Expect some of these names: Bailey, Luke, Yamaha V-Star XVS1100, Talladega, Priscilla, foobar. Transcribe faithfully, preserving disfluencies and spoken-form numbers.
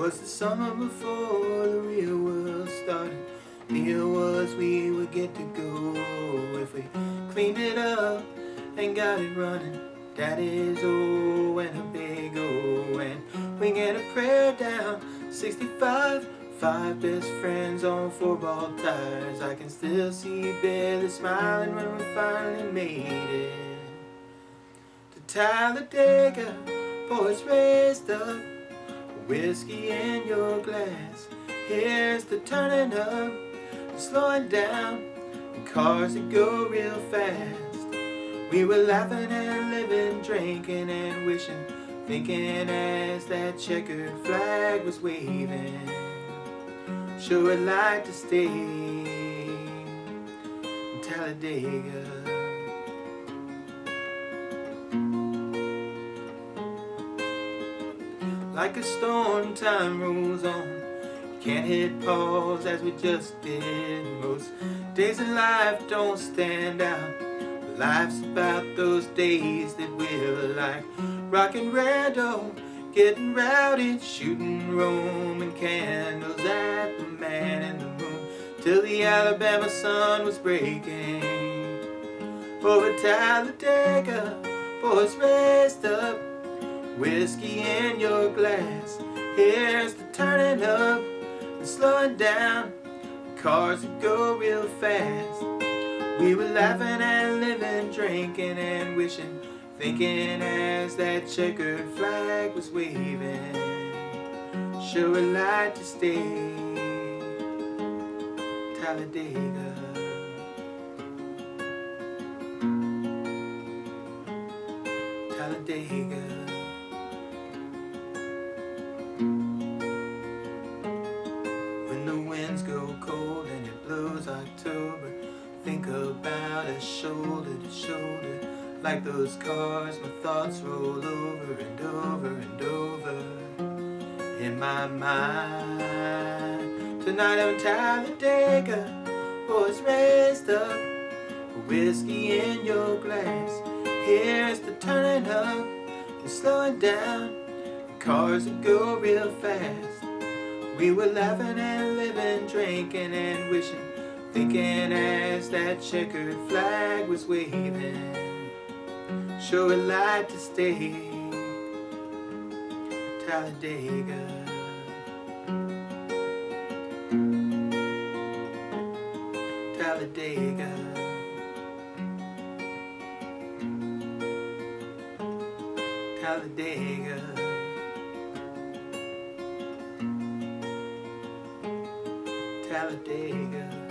was the summer before the real world started. Here was we would get to go if we cleaned it up and got it running. Daddy's O and a big O, and we get a prayer down. sixty-five, five best friends on four ball tires. I can still see Bailey smiling when we finally made it to Talladega. Boys raised up, whiskey in your glass. Here's the turning up, slowing down, and cars that go real fast. We were laughing and living, drinking and wishing, thinking as that checkered flag was waving. Sure would like to stay in Talladega. Like a storm, time rolls on. Can't hit pause as we just did. Most days in life don't stand out, but life's about those days that we're like rockin' rando, getting rowdy, shooting Roman candles at the man in the moon till the Alabama sun was breaking over Talladega. Boys raised up, whiskey in your glass. Here's the turning up, slowing down, cars that go real fast. We were laughing and living, drinking and wishing, thinking as that checkered flag was waving. Sure would like to stay in Talladega. Talladega. October, think about us shoulder to shoulder. Like those cars, my thoughts roll over and over and over in my mind. Tonight I'm Talladega, boys raised up, whiskey in your glass. Here's the turning up and slowing down, cars that go real fast. We were laughing and living, drinking and wishing, thinking as that checkered flag was waving. Sure would like to stay Talladega. Talladega. Talladega. Talladega.